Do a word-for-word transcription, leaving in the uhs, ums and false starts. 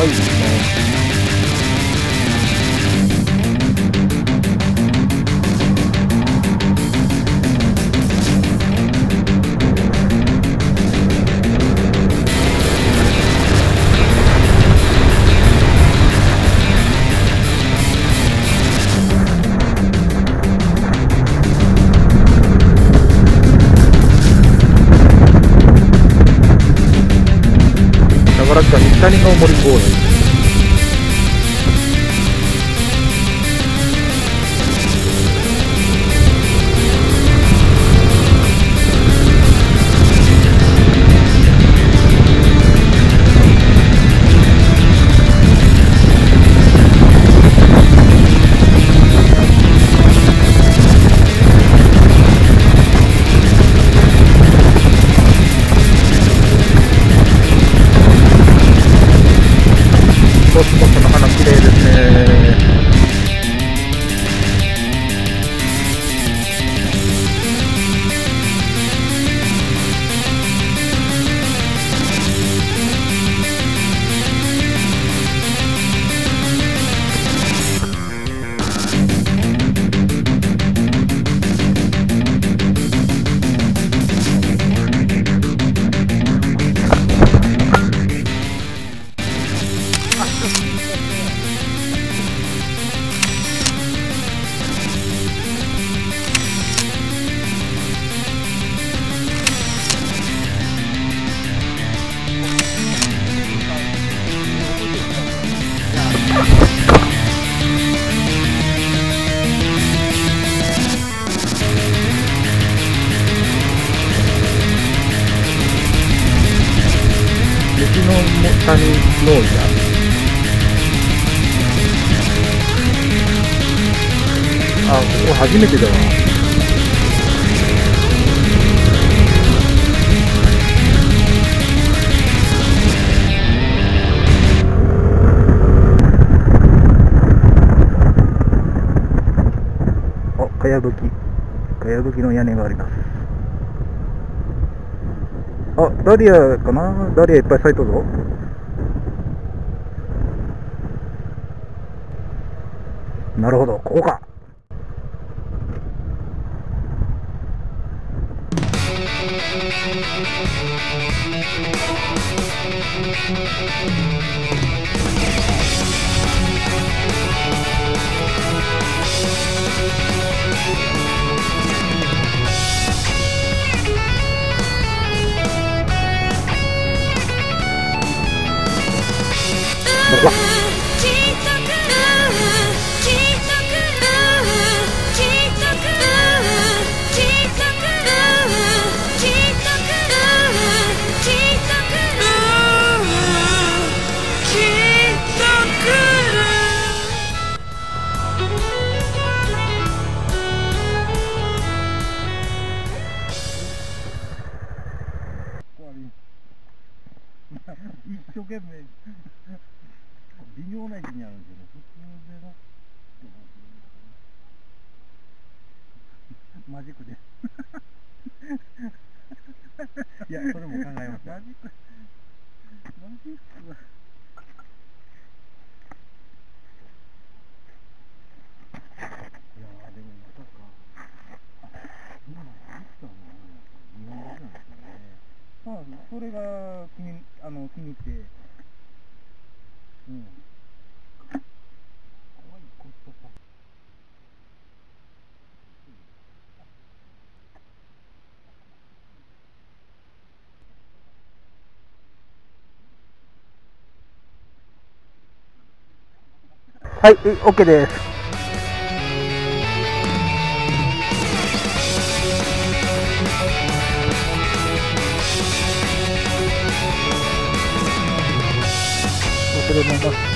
いですね。左の森公園、他人農家。あ、ここ初めてだな。あ、かやぶき。かやぶきの屋根があります。あ、ダリアかな？ダリアいっぱい咲いたぞ。なるほど、ここか。一生懸命微妙な位置にあるんですよね。普通でなマジックでいや、それも考えました。マジックマジックはそれが気に、あの、気に入って、うん。怖いことか。はい、OK です。Gracias.